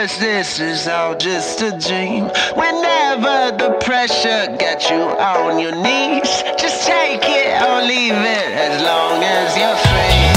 much this is all just a dream. Whenever the pressure gets you on your knees, just take it or leave it as long as you're free.